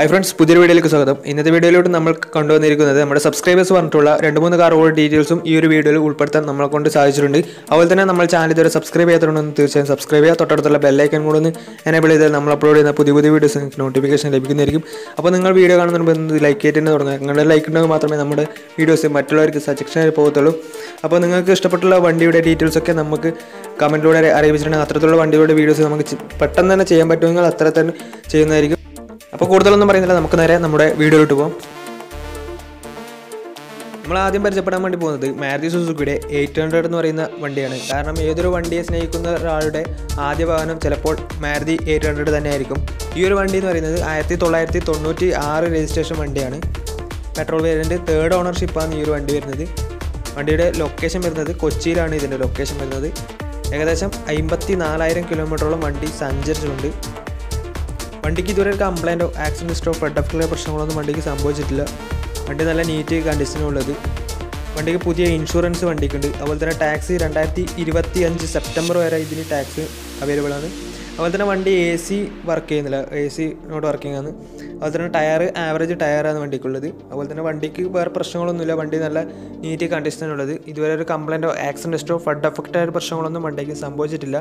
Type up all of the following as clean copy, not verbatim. Hi friends, welcome to this video. We will talk about our subscribers and the details of this video. We will talk about our channel, subscribe and subscribe to the bell icon and enable the notification. If you like this video, like it. If you like this video, അപ്പോൾ കൂടുതലൊന്നും പറയുന്നില്ല നമുക്ക് നേരെ നമ്മുടെ വീഡിയോയിലോട്ട് പോകാം. നമ്മൾ ആദ്യം പരിചയപ്പെടാൻ വേണ്ടി പോകുന്നത് മാരുതി സുസുക്കിയുടെ 800 എന്ന് പറയുന്ന വണ്ടിയാണ്. കാരണം ഏതൊരു വണ്ടിയെ സ്നേഹിക്കുന്ന ഒരാളുടെ ആദ്യ വാഹനം ചിലപ്പോൾ മാരുതി 800 തന്നെയായിരിക്കും. ഈ ഒരു വണ്ടി എന്ന് പറയുന്നത് 1996 രജിസ്ട്രേഷൻ വണ്ടിയാണ്. പെട്രോൾ വേരിയന്റ് തേർഡ് ഓണർഷിപ്പ് ആണ് ഈ ഒരു വണ്ടി വരുന്നത്. വണ്ടിയുടെ ലൊക്കേഷൻ വരുന്നത് കൊച്ചിയിലാണ്. ഇതിന്റെ ലൊക്കേഷൻ വരുന്നത് ഏകദേശം 54000 കിലോമീറ്ററോളം വണ്ടി സഞ്ചരിച്ചിട്ടുണ്ട്. വണ്ടിക്ക് ഇതുവരെ ഒരു കംപ്ലൈൻറ്റോ ആക്സിഡൻറ്റ് ഹിസ്റ്ററിയോ പ്രൊഡക്റ്റിലെ പ്രശ്നങ്ങളൊന്നും വണ്ടിക്ക് സംഭവിച്ചിട്ടില്ല. വണ്ടി നല്ല നീറ്റ് കണ്ടീഷനുള്ളത്. വണ്ടിക്ക് പുതിയ ഇൻഷുറൻസ് വണ്ടിക്കുണ്ട്. അതുപോലെ തന്നെ ടാക്സ് 2025 സെപ്റ്റംബർ വരെ ഇതിന് ടാക്സ് അവൈലബിൾ ആണ്. അതുപോലെ തന്നെ വണ്ടി AC വർക്ക് ചെയ്യുന്നില്ല, AC നോട്ട് വർക്കിംഗ് ആണ്. അതുപോലെ തന്നെ ടയർ ആവറേജ് ടയറാണ് വണ്ടിക്കുള്ളത്. അതുപോലെ തന്നെ വണ്ടിക്ക് വേറെ പ്രശ്നങ്ങളൊന്നുമില്ല. വണ്ടി നല്ല നീറ്റ് കണ്ടീഷനുള്ളത്. ഇതുവരെ ഒരു കംപ്ലൈൻറ്റോ ആക്സിഡൻറ്റ് ഹിസ്റ്ററിയോ ഫ്ലഡ് എഫക്റ്റ് ആയ പ്രശ്നങ്ങളൊന്നും വണ്ടിക്ക് സംഭവിച്ചിട്ടില്ല.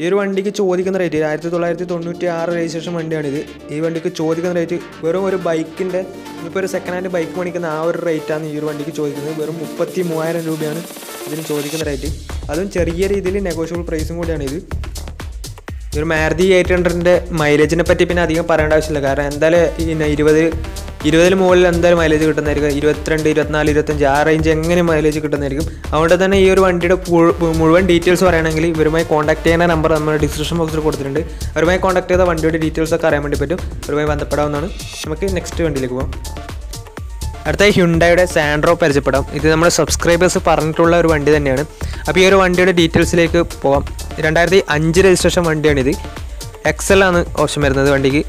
ഈ ഒരു വണ്ടിക്ക് ചോദിക്കുന്ന റേറ്റ് 1996 രജിസ്ട്രേഷൻ വണ്ടിയാണിത്. ഈ വണ്ടിക്ക് ചോദിക്കുന്ന റേറ്റ് വെറും ഒരു ബൈക്കിൻ്റെ ഇപ്പോൾ ഒരു സെക്കൻഡ് ഹാൻഡ് ബൈക്ക് മേടിക്കുന്ന ആ ഒരു റേറ്റാണ് ഈ ഒരു വണ്ടിക്ക് ചോദിക്കുന്നത്. വെറും 33,000 രൂപയാണ് ഇതിന് ചോദിക്കുന്ന റേറ്റ്. അതും ചെറിയ രീതിയിൽ നെഗോഷ്യബിൾ പ്രൈസും കൂടിയാണ് ഇത്. ഈ ഒരു മാരുതി 800ൻ്റെ മൈലേജിനെ പറ്റി പിന്നെ അധികം പറയേണ്ട ആവശ്യമില്ല. കാരണം എന്തായാലും പിന്നെ 20 മുകളിൽ എന്തായാലും മൈലേജ് കിട്ടുന്നതായിരിക്കും. 22, 24, 25 ആ റേഞ്ച് എങ്ങനെ മൈലേജ് കിട്ടുന്നതായിരിക്കും. അതുകൊണ്ട് തന്നെ ഈ ഒരു വണ്ടിയുടെ മുഴുവൻ ഡീറ്റെയിൽസ് പറയുകയാണെങ്കിൽ ഇവരുമായി കോൺടാക്ട് ചെയ്യുന്ന നമ്പർ നമ്മുടെ ഡിസ്ക്രിപ്ഷൻ ബോക്സിൽ കൊടുത്തിട്ടുണ്ട്. അവരുമായി കോൺടാക്ട് ചെയ്ത വണ്ടിയുടെ ഡീറ്റെയിൽസ് ഒക്കെ അറിയാൻ വേണ്ടി പറ്റും. അവരുമായി ബന്ധപ്പെടാവുന്നതാണ്. നമുക്ക് നെക്സ്റ്റ് വണ്ടിയിലേക്ക് പോകാം. അടുത്ത ഹ്യുണ്ടായുടെ സാൻഡ്രോ പരിചയപ്പെടാം. ഇത് നമ്മുടെ സബ്സ്ക്രൈബേഴ്സ് പറഞ്ഞിട്ടുള്ള ഒരു വണ്ടി തന്നെയാണ്. അപ്പോൾ ഈ ഒരു വണ്ടിയുടെ ഡീറ്റെയിൽസിലേക്ക് പോകാം. 2005 രജിസ്ട്രേഷൻ വണ്ടിയാണിത്. XL ആണ് ഓപ്ഷൻ വരുന്നത് വണ്ടിക്ക്.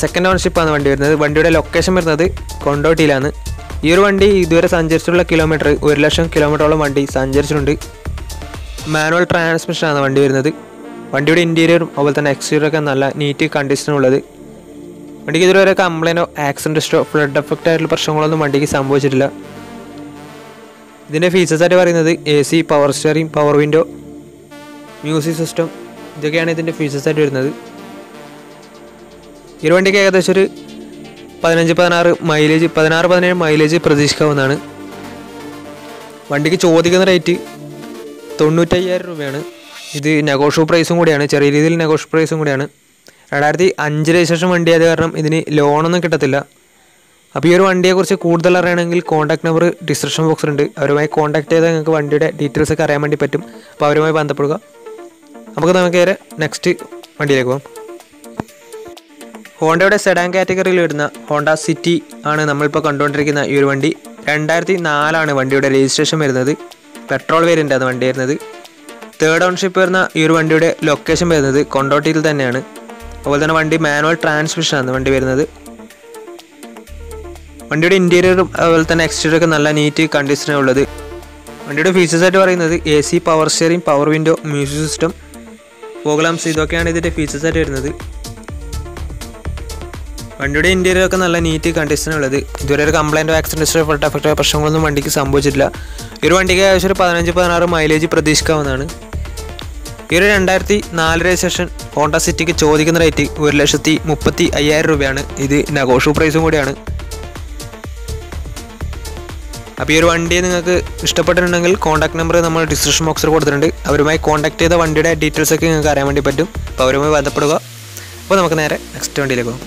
സെക്കൻഡ് ഓണർഷിപ്പാണ് വണ്ടി വരുന്നത്. വണ്ടിയുടെ ലൊക്കേഷൻ വരുന്നത് കൊണ്ടോട്ടിയിലാണ്. ഈ ഒരു വണ്ടി ഇതുവരെ സഞ്ചരിച്ചിട്ടുള്ള കിലോമീറ്റർ 1,00,000 കിലോമീറ്ററോളം വണ്ടി സഞ്ചരിച്ചിട്ടുണ്ട്. മാനുവൽ ട്രാൻസ്മിഷനാണ് വണ്ടി വരുന്നത്. വണ്ടിയുടെ ഇൻറ്റീരിയറും അതുപോലെ തന്നെ എക്സ്റ്റീരിയറൊക്കെ നല്ല നീറ്റ് കണ്ടീഷനുള്ളത്. വണ്ടിക്ക് ഇതുവരെ കംപ്ലൈൻറ്റോ ആക്സിഡൻറ്റോ ഫ്ലഡ് എഫക്റ്റ് ആയിട്ടുള്ള പ്രശ്നങ്ങളൊന്നും വണ്ടിക്ക് സംഭവിച്ചിട്ടില്ല. ഇതിൻ്റെ ഫീച്ചേഴ്സായിട്ട് പറയുന്നത് AC, power steering, power window, music system, ഇതൊക്കെയാണ് ഇതിൻ്റെ ഫീച്ചേഴ്സായിട്ട് വരുന്നത്. ഈ വണ്ടിക്ക് ഏകദേശം ഒരു 16-17 മൈലേജ് പ്രതീക്ഷിക്കാവുന്നതാണ്. വണ്ടിക്ക് ചോദിക്കുന്ന റേറ്റ് 95,000 രൂപയാണ്. ഇത് നെഗോഷ്യബിൾ പ്രൈസും കൂടിയാണ്. ചെറിയ രീതിയിൽ നെഗോഷ്യബിൾ പ്രൈസും കൂടിയാണ്. 2005 രജിസ്ട്രേഷൻ വണ്ടിയായത് കാരണം ഇതിന് ലോണൊന്നും കിട്ടത്തില്ല. അപ്പോൾ ഈ ഒരു വണ്ടിയെക്കുറിച്ച് കൂടുതൽ അറിയണമെങ്കിൽ കോൺടാക്ട് നമ്പർ ഡിസ്ക്രിപ്ഷൻ ബോക്സിലുണ്ട്. അവരുമായി കോൺടാക്ട് ചെയ്താൽ നിങ്ങൾക്ക് വണ്ടിയുടെ ഡീറ്റെയിൽസ് ഒക്കെ അറിയാൻ വേണ്ടി പറ്റും. അപ്പോൾ അവരുമായി ബന്ധപ്പെടുക. നമുക്ക് നേരെ നെക്സ്റ്റ് വണ്ടിയിലേക്ക് പോകാം. ഹോണ്ടയുടെ സെഡാൻ കാറ്റഗറിയിൽ വരുന്ന ഹോണ്ട സിറ്റി ആണ് നമ്മളിപ്പോൾ കണ്ടുകൊണ്ടിരിക്കുന്ന ഈ ഒരു വണ്ടി. 2004 വണ്ടിയുടെ രജിസ്ട്രേഷൻ വരുന്നത്. പെട്രോൾ വേരിയൻ്റാണ് വണ്ടി വരുന്നത്. തേർഡ് ഓൺഷിപ്പ് വരുന്ന ഈ ഒരു വണ്ടിയുടെ ലൊക്കേഷൻ വരുന്നത് കൊണ്ടോട്ടിയിൽ തന്നെയാണ്. അതുപോലെ തന്നെ വണ്ടി മാനുവൽ ട്രാൻസ്മിഷനാണ് വണ്ടി വരുന്നത്. വണ്ടിയുടെ ഇൻറ്റീരിയറും അതുപോലെ തന്നെ എക്സ്റ്റീരിയറൊക്കെ നല്ല നീറ്റ് കണ്ടീഷനുള്ളത്. വണ്ടിയുടെ ഫീച്ചേഴ്സായിട്ട് പറയുന്നത് AC, power steering, power window, music system, fog lamps, ഇതൊക്കെയാണ് ഇതിൻ്റെ ഫീച്ചേഴ്സായിട്ട് വരുന്നത്. വണ്ടിയുടെ ഇൻറ്റീരിയറൊക്കെ നല്ല നീറ്റ് കണ്ടീഷനുള്ളത്. ഇതുവരെ ഒരു കംപ്ലൈൻറ്റോ ആക്സിഡൻറ്റോ ഫ്ലഡ് എഫക്റ്റോ പ്രശ്നങ്ങളൊന്നും വണ്ടിക്ക് സംഭവിച്ചിട്ടില്ല. ഈ ഒരു വണ്ടിക്ക് ഏകദേശം ഒരു 15-16 മൈലേജ് പ്രതീക്ഷിക്കാവുന്നതാണ്. ഈ ഒരു 2004 രജിസ്ട്രേഷൻ ഹോണ്ട സിറ്റിക്ക് ചോദിക്കുന്ന റേറ്റ് 1,35,000 രൂപയാണ്. ഇത് നെഗോഷ്യബിൾ പ്രൈസും കൂടിയാണ്. അപ്പോൾ ഈ ഒരു വണ്ടി നിങ്ങൾക്ക് ഇഷ്ടപ്പെട്ടിട്ടുണ്ടെങ്കിൽ കോൺടാക്ട് നമ്പർ നമ്മൾ ഡിസ്ക്രിപ്ഷൻ ബോക്സിൽ കൊടുത്തിട്ടുണ്ട്. അവരുമായി കോൺടാക്ട് ചെയ്ത വണ്ടിയുടെ ഡീറ്റെയിൽസ് ഒക്കെ നിങ്ങൾക്ക് അറിയാൻ വേണ്ടി പറ്റും. അപ്പോൾ അവരുമായി ബന്ധപ്പെടുക. അപ്പോൾ നമുക്ക് നേരെ നെക്സ്റ്റ് വണ്ടിയിലേക്ക് പോകാം.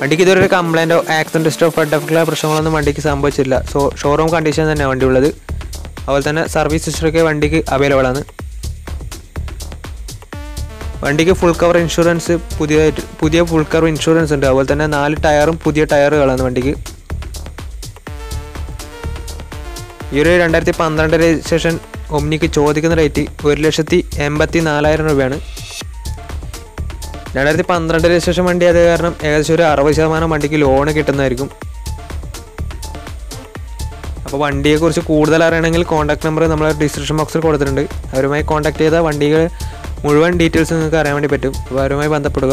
വണ്ടിക്ക് ഇതുവരെ ഒരു കംപ്ലൈൻറ്റോ ആക്സിഡൻറ്റോ ഫ്ലഡ് എഫക്റ്റുള്ള പ്രശ്നങ്ങളൊന്നും വണ്ടിക്ക് സംഭവിച്ചില്ല. ഷോറൂം കണ്ടീഷൻ തന്നെയാണ് വണ്ടി ഉള്ളത്. അതുപോലെ തന്നെ സർവീസ് ഹിസ്റ്ററിയൊക്കെ വണ്ടിക്ക് അവൈലബിൾ ആണ്. വണ്ടിക്ക് ഫുൾ കവർ ഇൻഷുറൻസ് പുതിയ ഫുൾ കവർ ഇൻഷുറൻസ് ഉണ്ട്. അതുപോലെ തന്നെ 4 ടയറും പുതിയ ടയറുകളാണ് വണ്ടിക്ക്. ഈ ഒരു 2012 രജിസ്ട്രേഷൻ ഒമ്നിക്ക് ചോദിക്കുന്ന റേറ്റ് 1,84,000 രൂപയാണ്. 2012 രജിസ്ട്രേഷൻ വണ്ടി ആയത് കാരണം ഏകദേശം ഒരു 60% വണ്ടിക്ക് ലോണ് കിട്ടുന്നതായിരിക്കും. അപ്പോൾ വണ്ടിയെക്കുറിച്ച് കൂടുതൽ അറിയണമെങ്കിൽ കോൺടാക്ട് നമ്പർ നമ്മൾ ഡിസ്ക്രിപ്ഷൻ ബോക്സിൽ കൊടുത്തിട്ടുണ്ട്. അവരുമായി കോൺടാക്ട് ചെയ്താൽ വണ്ടികൾ മുഴുവൻ ഡീറ്റെയിൽസ് നിങ്ങൾക്ക് അറിയാൻ വേണ്ടി പറ്റും. അപ്പോൾ അവരുമായി ബന്ധപ്പെടുക.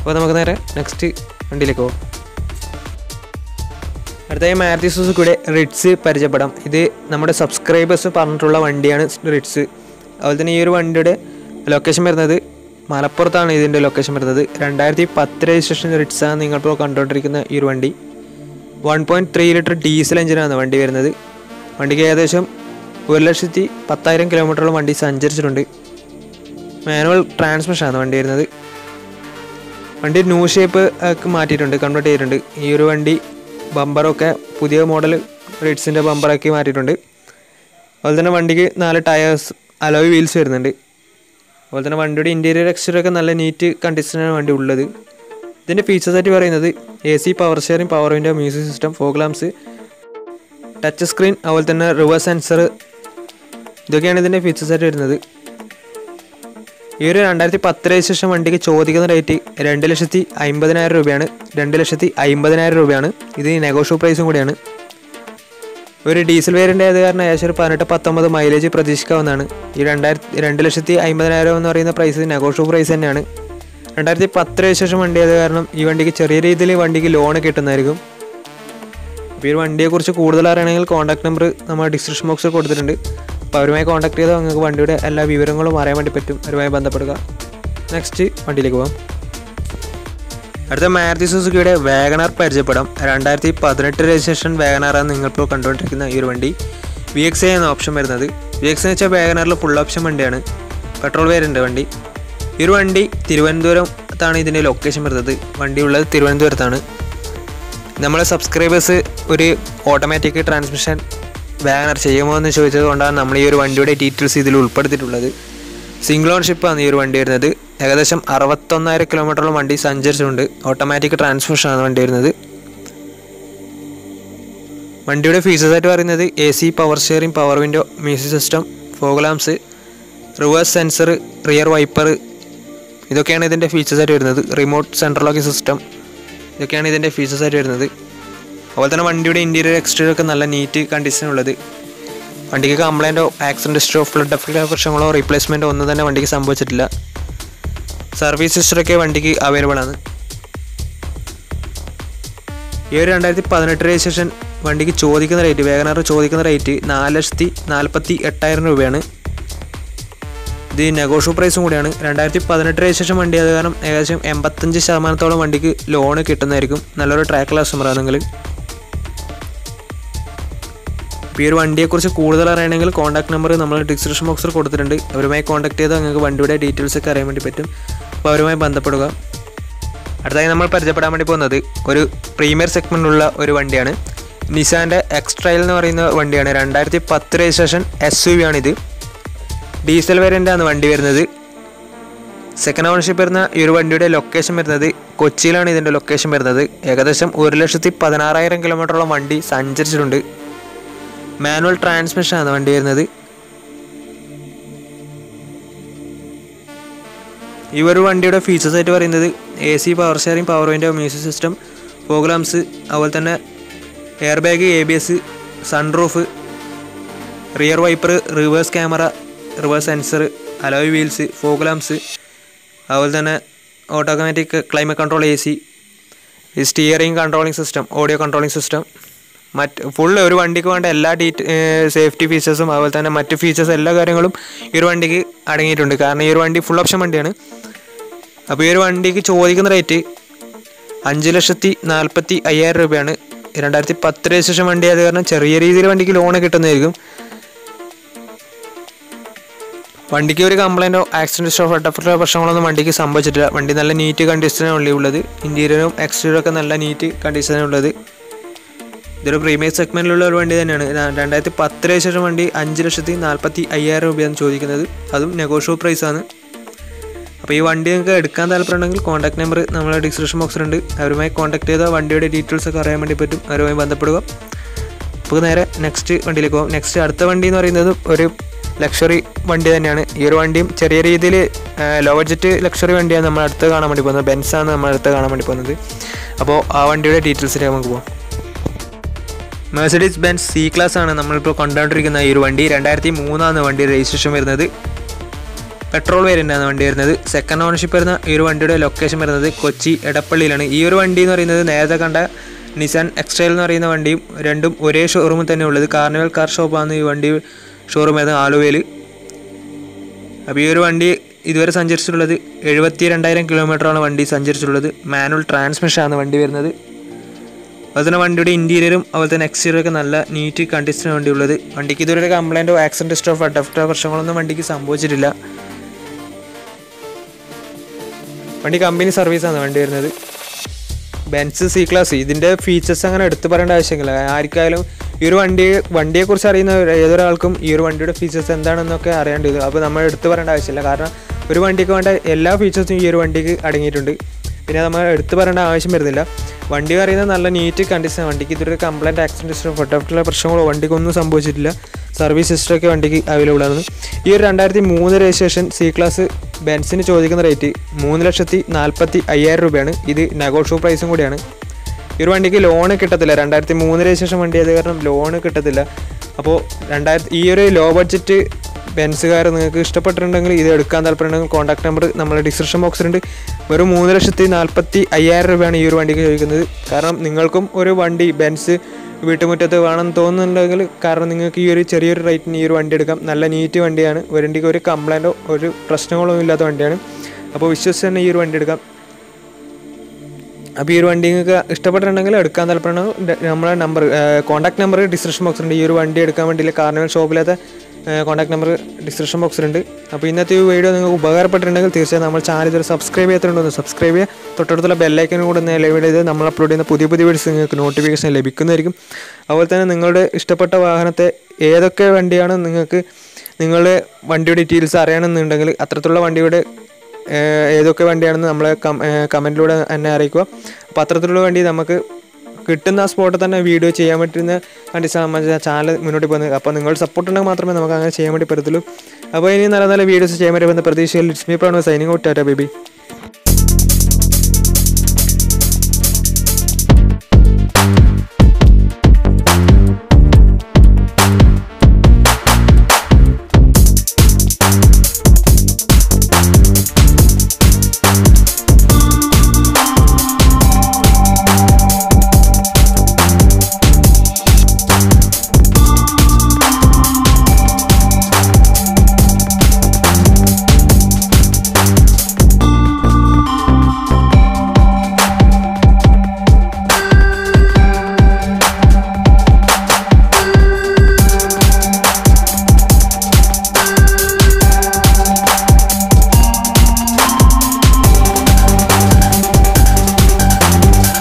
അപ്പോൾ നമുക്ക് നേരെ നെക്സ്റ്റ് വണ്ടിയിലേക്ക് പോകാം. അടുത്തായി മാരുതി സുസുക്കിയുടെ റിറ്റ്സ് പരിചയപ്പെടാം. ഇത് നമ്മുടെ സബ്സ്ക്രൈബേഴ്സ് പറഞ്ഞിട്ടുള്ള വണ്ടിയാണ് റിറ്റ്സ്. അതുപോലെ തന്നെ ഈ ഒരു വണ്ടിയുടെ ലൊക്കേഷൻ വരുന്നത് മലപ്പുറത്താണ്. ഇതിൻ്റെ ലൊക്കേഷൻ വരുന്നത് 2010 രജിസ്ട്രേഷൻ റിറ്റ്സാണ് നിങ്ങളിപ്പോൾ കണ്ടുകൊണ്ടിരിക്കുന്ന ഈ ഒരു വണ്ടി. 1.3 ലിറ്റർ ഡീസൽ എഞ്ചിനാണ് വണ്ടി വരുന്നത്. വണ്ടിക്ക് ഏകദേശം 1,10,000 കിലോമീറ്ററോളം വണ്ടി സഞ്ചരിച്ചിട്ടുണ്ട്. മാനുവൽ ട്രാൻസ്മിഷനാണ് വണ്ടി വരുന്നത്. വണ്ടി ന്യൂ ഷേപ്പ് ഒക്കെ മാറ്റിയിട്ടുണ്ട്, കൺവേർട്ട് ചെയ്തിട്ടുണ്ട്. ഈ ഒരു വണ്ടി ബമ്പറൊക്കെ പുതിയ മോഡൽ റിറ്റ്സിൻ്റെ ബമ്പറാക്കി മാറ്റിയിട്ടുണ്ട്. അതുപോലെ തന്നെ വണ്ടിക്ക് 4 ടയേഴ്സ് അലോയ് വീൽസ് വരുന്നുണ്ട്. അതുപോലെ തന്നെ വണ്ടിയുടെ ഇൻറ്റീരിയർ എക്സ്റ്റീരിയറൊക്കെ നല്ല നീറ്റ് കണ്ടീഷനാണ് വണ്ടി ഉള്ളത്. ഇതിൻ്റെ ഫീച്ചേഴ്സായിട്ട് പറയുന്നത് AC, power sharing, power window, music system, fog lamps, touch screen, അതുപോലെ തന്നെ റിവേഴ്സ് സെൻസർ, ഇതൊക്കെയാണ് ഇതിൻ്റെ ഫീച്ചേഴ്സായിട്ട് വരുന്നത്. ഈ ഒരു 2010 രജിസ്ട്രേഷൻ വണ്ടിക്ക് ചോദിക്കുന്ന റേറ്റ് 2,50,000 രൂപയാണ്. 2,50,000 രൂപയാണ്. ഇത് നെഗോഷ്യബിൾ പ്രൈസും കൂടിയാണ്. ഒരു ഡീസൽ വേരിയൻ്റ് ആയത് കാരണം ഏകദേശം ഒരു 18-19 മൈലേജ് പ്രതീക്ഷിക്കാവുന്നതാണ്. ഈ 2,50,000 എന്ന് പറയുന്ന പ്രൈസ് നെഗോഷ്യബിൾ പ്രൈസ് തന്നെയാണ്. 2010 രജിസ്ട്രേഷൻ വണ്ടി ആയത് കാരണം ഈ വണ്ടിക്ക് ചെറിയ രീതിയിൽ വണ്ടിക്ക് ലോണ് കിട്ടുന്നതായിരിക്കും. അപ്പോൾ ഈ ഒരു വണ്ടിയെക്കുറിച്ച് കൂടുതൽ അറിയണമെങ്കിൽ കോൺടാക്ട് നമ്പർ നമ്മൾ ഡിസ്ക്രിപ്ഷൻ ബോക്സിൽ കൊടുത്തിട്ടുണ്ട്. അപ്പോൾ അവരുമായി കോൺടാക്ട് ചെയ്താൽ നിങ്ങൾക്ക് വണ്ടിയുടെ എല്ലാ വിവരങ്ങളും അറിയാൻ വേണ്ടി പറ്റും. അവരുമായി ബന്ധപ്പെടുക. നെക്സ്റ്റ് വണ്ടിയിലേക്ക് പോകാം. അടുത്ത മാരുതി സുസുക്കിയുടെ വാഗണർ പരിചയപ്പെടാം. 2018 രജിസ്ട്രേഷൻ വാഗണറാണ് നിങ്ങളിപ്പോൾ കണ്ടുകൊണ്ടിരിക്കുന്ന ഈ ഒരു വണ്ടി. VXI എന്ന ഓപ്ഷൻ വരുന്നത്. VXI എന്ന് വെച്ചാൽ വാഗണറിൽ ഫുൾ ഓപ്ഷൻ വണ്ടിയാണ്. പെട്രോൾ വേരിയൻ്റ് വണ്ടി. ഈ ഒരു വണ്ടി തിരുവനന്തപുരത്താണ് ഇതിൻ്റെ ലൊക്കേഷൻ വരുന്നത്. വണ്ടി ഉള്ളത് തിരുവനന്തപുരത്താണ്. നമ്മളെ സബ്സ്ക്രൈബേഴ്സ് ഒരു ഓട്ടോമാറ്റിക് ട്രാൻസ്മിഷൻ വാഗണർ ചെയ്യുമോ എന്ന് ചോദിച്ചത് കൊണ്ടാണ് നമ്മൾ ഈ ഒരു വണ്ടിയുടെ ഡീറ്റെയിൽസ് ഇതിൽ ഉൾപ്പെടുത്തിയിട്ടുള്ളത്. സിംഗിൾ ഓൺഷിപ്പാണ് ഈ ഒരു വണ്ടി വരുന്നത്. ഏകദേശം 61,000 കിലോമീറ്ററോളം വണ്ടി സഞ്ചരിച്ചിട്ടുണ്ട്. ഓട്ടോമാറ്റിക് ട്രാൻസ്മിഷനാണ് വണ്ടി വരുന്നത്. വണ്ടിയുടെ ഫീച്ചേഴ്സായിട്ട് പറയുന്നത് AC, power steering, power window, music system, fog lamps, reverse sensor, rear wiper, ഇതൊക്കെയാണ് ഇതിൻ്റെ ഫീച്ചേഴ്സായിട്ട് വരുന്നത്. റിമോട്ട് സെൻട്രൽ ലോക്കിംഗ് സിസ്റ്റം, ഇതൊക്കെയാണ് ഇതിൻ്റെ ഫീച്ചേഴ്സായിട്ട് വരുന്നത്. അതുപോലെ തന്നെ വണ്ടിയുടെ ഇൻറ്റീരിയർ എക്സ്റ്റീരിയർ ഒക്കെ നല്ല നീറ്റ് കണ്ടീഷനുള്ളത്. വണ്ടിക്ക് കംപ്ലൈൻറ്റോ ആക്സിഡൻറ്റ് ഹിസ്റ്ററിയോ ഫ്ലഡ് എഫക്റ്റോ പ്രശ്നങ്ങളോ റീപ്ലേസ്മെൻറ്റോ ഒന്നും തന്നെ വണ്ടിക്ക് സംഭവിച്ചിട്ടില്ല. സർവീസ് ഹിസ്റ്ററൊക്കെ വണ്ടിക്ക് അവൈലബിൾ ആണ്. ഈ ഒരു 2018 രജിസ്ട്രേഷൻ വണ്ടിക്ക് ചോദിക്കുന്ന റേറ്റ് വാഗണർ ചോദിക്കുന്ന റേറ്റ് 4,48,000 രൂപയാണ്. ഇത് നെഗോഷ്യബിൾ പ്രൈസും കൂടിയാണ്. 2018 രജിസ്ട്രേഷൻ വണ്ടി അത് കാരണം ഏകദേശം 85% വണ്ടിക്ക് ലോണ് കിട്ടുന്നതായിരിക്കും. നല്ലൊരു ട്രാക്ക് കസ്റ്റമർ ആണെങ്കിൽ. ഇപ്പോൾ ഈ ഒരു വണ്ടിയെക്കുറിച്ച് കൂടുതൽ അറിയണമെങ്കിൽ കോൺടാക്ട് നമ്പർ നമ്മൾ ഡിസ്ക്രിപ്ഷൻ ബോക്സിൽ കൊടുത്തിട്ടുണ്ട്. അവരുമായി കോൺടാക്ട് ചെയ്താൽ നിങ്ങൾക്ക് വണ്ടിയുടെ ഡീറ്റെയിൽസ് ഒക്കെ അറിയാൻ വേണ്ടി പറ്റും. അപ്പോൾ അവരുമായി ബന്ധപ്പെടുക. അടുത്തായി നമ്മൾ പരിചയപ്പെടാൻ വേണ്ടി പോകുന്നത് ഒരു പ്രീമിയർ സെഗ്മെൻറ്റുള്ള ഒരു വണ്ടിയാണ്. നിസാൻ്റെ എക്സ്ട്രൈൽ എന്ന് പറയുന്ന വണ്ടിയാണ്. 2010 രജിസ്ട്രേഷൻ SUV ആണിത്. ഡീസൽ വേരിയൻ്റാണ് വണ്ടി വരുന്നത്. സെക്കൻഡ് ഓണർഷിപ്പ് വരുന്ന ഈ ഒരു വണ്ടിയുടെ ലൊക്കേഷൻ വരുന്നത് കൊച്ചിയിലാണ്. ഇതിൻ്റെ ലൊക്കേഷൻ വരുന്നത് ഏകദേശം 1,16,000 കിലോമീറ്ററോളം വണ്ടി സഞ്ചരിച്ചിട്ടുണ്ട്. മാനുവൽ ട്രാൻസ്മിഷനാണ് വണ്ടി വരുന്നത്. ഈ ഒരു വണ്ടിയുടെ ഫീച്ചേഴ്സായിട്ട് പറയുന്നത് AC, power sharing, power window, music system, fog lamps, അതുപോലെ തന്നെ air bag, ABS, sunroof, rear wiper, reverse camera, reverse sensor, alloy wheels, fog lamps, അതുപോലെ തന്നെ automatic climate control, AC, steering controlling system, audio controlling system, മറ്റ് full ഒരു വണ്ടിക്ക് വേണ്ട എല്ലാ safety ഫീച്ചേഴ്സും അതുപോലെ തന്നെ മറ്റ് ഫീച്ചേഴ്സ് എല്ലാ കാര്യങ്ങളും ഈ ഒരു വണ്ടിക്ക് അടങ്ങിയിട്ടുണ്ട്. കാരണം ഈ ഒരു വണ്ടി ഫുൾ ഓപ്ഷൻ വണ്ടിയാണ്. അപ്പോൾ ഈ ഒരു വണ്ടിക്ക് ചോദിക്കുന്ന റേറ്റ് 5,45,000 രൂപയാണ്. 2010 രജിസ്ട്രേഷൻ വണ്ടി ആയത് കാരണം ചെറിയ രീതിയിൽ വണ്ടിക്ക് ലോണ് കിട്ടുന്നതായിരിക്കും. വണ്ടിക്ക് ഒരു കംപ്ലൈൻറ്റോ ആക്സിഡൻറ്റ് ഹിസ്റ്ററിയോ ഫ്ലഡ് എഫക്റ്റോ പ്രശ്നങ്ങളൊന്നും വണ്ടിക്ക് സംഭവിച്ചിട്ടില്ല. വണ്ടി നല്ല നീറ്റ് കണ്ടീഷനാണ് ഉള്ളത്. ഇൻറ്റീരിയറും എക്സ്റ്റീരിയറും ഒക്കെ നല്ല നീറ്റ് കണ്ടീഷനുള്ളത്. ഇതൊരു പ്രീമിയം സെഗ്മെൻറ്റിലുള്ള ഒരു വണ്ടി തന്നെയാണ്. 2010 രജിസ്ട്രേഷൻ വണ്ടി 5,45,000 രൂപയാണ് ചോദിക്കുന്നത്. അതും നെഗോഷ്യബിൾ പ്രൈസാണ്. അപ്പോൾ ഈ വണ്ടി നിങ്ങൾക്ക് എടുക്കാൻ താല്പര്യമുണ്ടെങ്കിൽ കോൺടാക്ട് നമ്പർ നമ്മുടെ ഡിസ്ക്രിപ്ഷൻ ബോക്സിലുണ്ട്. അവരുമായി കോൺടാക്ട് ചെയ്താൽ വണ്ടിയുടെ ഡീറ്റെയിൽസ് ഒക്കെ അറിയാൻ വേണ്ടി പറ്റും. അവരുമായി ബന്ധപ്പെടുക. അപ്പോൾ നേരെ നെക്സ്റ്റ് വണ്ടിയിലേക്ക് പോകും. നെക്സ്റ്റ് അടുത്ത വണ്ടി എന്ന് പറയുന്നത് ഒരു ലക്ഷറി വണ്ടി തന്നെയാണ്. ഈ ഒരു വണ്ടിയും ചെറിയ രീതിയിൽ ലോ ബഡ്ജറ്റ് ലക്ഷറി വണ്ടിയാണ് നമ്മൾ അടുത്ത് കാണാൻ വേണ്ടി പോകുന്നത്. ബെൻസാണ് നമ്മൾ അടുത്ത് കാണാൻ വേണ്ടി പോകുന്നത്. അപ്പോൾ ആ വണ്ടിയുടെ ഡീറ്റെയിൽസിലേക്ക് നമുക്ക് പോകാം. മെഴ്സിഡീസ് ബെൻസ് സി ക്ലാസ് ആണ് നമ്മളിപ്പോൾ കൊണ്ടുകൊണ്ടിരിക്കുന്ന ഈ ഒരു വണ്ടി. 2003 വണ്ടി രജിസ്ട്രേഷൻ വരുന്നത്. പെട്രോൾ വേരിയൻ്റാണ് വണ്ടി വരുന്നത്. സെക്കൻഡ് ഓണർഷിപ്പ് വരുന്ന ഈ ഒരു വണ്ടിയുടെ ലൊക്കേഷൻ വരുന്നത് കൊച്ചി എടപ്പള്ളിയിലാണ്. ഈ ഒരു വണ്ടി എന്ന് പറയുന്നത് നേരത്തെ കണ്ട നിസാൻ എക്സ്റ്റൈൽ എന്ന് പറയുന്ന വണ്ടിയും രണ്ടും ഒരേ ഷോറൂമിൽ തന്നെ ഉള്ളത്. കാർണിവൽ കാർ ഷോപ്പാണ് ഈ വണ്ടി ഷോറൂം ആയിരുന്നു, ആലുവയിൽ. അപ്പോൾ ഈ ഒരു വണ്ടി ഇതുവരെ സഞ്ചരിച്ചിട്ടുള്ളത് 72,000 കിലോമീറ്ററാണ് വണ്ടി സഞ്ചരിച്ചിട്ടുള്ളത്. മാനുവൽ ട്രാൻസ്മിഷനാണ് വണ്ടി വരുന്നത്. അതുപോലെ വണ്ടിയുടെ ഇൻറ്റീരിയറും അതുപോലെ തന്നെ എക്സ്റ്റീരിയറൊക്കെ നല്ല നീറ്റ് കണ്ടീഷനാണ് വണ്ടി ഉള്ളത്. വണ്ടിക്ക് ഇതുവരെ കംപ്ലൈൻറ്റോ ആക്സിഡൻറ്റ് ഹിസ്റ്ററി ഓഫ് അഡഫ്റ്റോ പ്രശ്നങ്ങളൊന്നും വണ്ടിക്ക് സംഭവിച്ചിട്ടില്ല. വണ്ടി കമ്പനി സർവീസാണ് വണ്ടി വരുന്നത്. ബെൻസ് സി ക്ലാസ് ഇതിൻ്റെ ഫീച്ചേഴ്സ് അങ്ങനെ എടുത്ത് പറയേണ്ട ആവശ്യമില്ല. ആർക്കായാലും ഈ ഒരു വണ്ടിയെക്കുറിച്ച് അറിയുന്ന ഏതൊരാൾക്കും ഈ ഒരു വണ്ടിയുടെ ഫീച്ചേഴ്സ് എന്താണെന്നൊക്കെ അറിയേണ്ടത്. അപ്പോൾ നമ്മൾ എടുത്ത് പറയേണ്ട ആവശ്യമില്ല, കാരണം ഒരു വണ്ടിക്ക് വേണ്ട എല്ലാ ഫീച്ചേഴ്സും ഈ ഒരു വണ്ടിക്ക് അടങ്ങിയിട്ടുണ്ട്. പിന്നെ നമ്മൾ എടുത്ത് പറയേണ്ട ആവശ്യം വരുന്നില്ല. വണ്ടി പറയുന്നത് നല്ല നീറ്റ് കണ്ടീഷനാണ്. വണ്ടിക്ക് ഇതൊരു കംപ്ലൈൻറ്റ് ആക്സിഡൻറ്റ് ഹിസ്റ്ററി ഫോട്ടോഫിലുള്ള പ്രശ്നങ്ങളോ വണ്ടിക്കൊന്നും സംഭവിച്ചിട്ടില്ല. സർവീസ് ഹിസ്റ്ററിയൊക്കെ വണ്ടിക്ക് അവൈലബിൾ ആണ്. ഈ ഒരു 2003 രജിസ്ട്രേഷൻ സി ക്ലാസ് ബെൻസിന് ചോദിക്കുന്ന റേറ്റ് 3,40,000 രൂപയാണ്. ഇത് നെഗോഷ്യബിൾ പ്രൈസും കൂടിയാണ്. ഈ ഒരു വണ്ടിക്ക് ലോണ് കിട്ടത്തില്ല. 2003 ശേഷം വണ്ടി ആയത് കാരണം ലോണ് കിട്ടത്തില്ല. അപ്പോൾ ഈ ഒരു ലോ ബഡ്ജറ്റ് ബെൻസുകാർ നിങ്ങൾക്ക് ഇഷ്ടപ്പെട്ടിട്ടുണ്ടെങ്കിൽ, ഇത് എടുക്കാൻ താല്പര്യമുണ്ടെങ്കിൽ കോൺടാക്ട് നമ്പർ നമ്മുടെ ഡിസ്ക്രിപ്ഷൻ ബോക്സിലുണ്ട്. വെറും 3,40,000 രൂപയാണ് ഈ ഒരു വണ്ടിക്ക് ചോദിക്കുന്നത്. കാരണം നിങ്ങൾക്കും ഒരു വണ്ടി ബെൻസ് വീട്ടുമുറ്റത്ത് വേണമെന്ന് തോന്നുന്നുണ്ടെങ്കിൽ, കാരണം നിങ്ങൾക്ക് ഈ ഒരു ചെറിയൊരു റേറ്റിന് ഈ ഒരു വണ്ടി എടുക്കാം. നല്ല നീറ്റ് വണ്ടിയാണ്. വണ്ടിക്ക് ഒരു കംപ്ലൈൻറ്റോ ഒരു പ്രശ്നങ്ങളോ ഇല്ലാത്ത വണ്ടിയാണ്. അപ്പോൾ വിശ്വസിച്ച് തന്നെ ഈ ഒരു വണ്ടി എടുക്കാം. അപ്പോൾ ഈ ഒരു വണ്ടി നിങ്ങൾക്ക് ഇഷ്ടപ്പെട്ടിട്ടുണ്ടെങ്കിൽ, എടുക്കാൻ താല്പര്യമുണ്ടെങ്കിൽ നമ്മളെ കോൺടാക്ട് നമ്പർ ഡിസ്ക്രിപ്ഷൻ ബോക്സിലുണ്ട്. ഈ ഒരു വണ്ടി എടുക്കാൻ വേണ്ടിയില്ല കാർണിവൽ ഷോപ്പിലത്തെ കോൺടാക്ട് നമ്പർ ഡിസ്ക്രിപ്ഷൻ ബോക്സിലുണ്ട്. അപ്പോൾ ഇന്നത്തെ ഈ വീഡിയോ നിങ്ങൾക്ക് ഉപകാരപ്പെട്ടിട്ടുണ്ടെങ്കിൽ തീർച്ചയായും നമ്മൾ ചാനൽ ഇതൊരു സബ്സ്ക്രൈബ് ചെയ്യാത്തതുകൊണ്ടൊന്ന് സബ്സ്ക്രൈബ് ചെയ്യുക. തൊട്ടടുത്തുള്ള ബെല്ലൈക്കനും കൂടെ ഒന്ന് എനേബിൾ ചെയ്ത് നമ്മൾ അപ്ലോഡ് ചെയ്യുന്ന പുതിയ പുതിയ വീഡിയോസ് നിങ്ങൾക്ക് നോട്ടിഫിക്കേഷൻ ലഭിക്കുന്നതായിരിക്കും. അതുപോലെ തന്നെ നിങ്ങളുടെ ഇഷ്ടപ്പെട്ട വാഹനത്തെ ഏതൊക്കെ വണ്ടിയാണ് നിങ്ങൾക്ക് നിങ്ങളുടെ വണ്ടിയുടെ ഡീറ്റെയിൽസ് അറിയണമെന്നുണ്ടെങ്കിൽ, അത്തരത്തിലുള്ള വണ്ടിയുടെ ഏതൊക്കെ വണ്ടിയാണെന്ന് നമ്മളെ കമൻറ്റിലൂടെ എന്നെ അറിയിക്കുക. അപ്പോൾ അത്തരത്തിലുള്ള വണ്ടി നമുക്ക് കിട്ടുന്ന സ്പോട്ടിൽ തന്നെ വീഡിയോ ചെയ്യാൻ പറ്റുന്ന കണ്ടിച്ച് ചാനൽ മുന്നോട്ട് പോകുന്നത്. അപ്പോൾ നിങ്ങൾ സപ്പോർട്ട് ഉണ്ടെങ്കിൽ മാത്രമേ നമുക്ക് അങ്ങനെ ചെയ്യാൻ വേണ്ടി പറ്റത്തുള്ളൂ. അപ്പോൾ ഇനി നല്ല നല്ല വീഡിയോസ് ചെയ്യാൻ പറ്റുന്ന പ്രതീക്ഷയിൽ Lakshmi Pranav signing out. Tata bye by.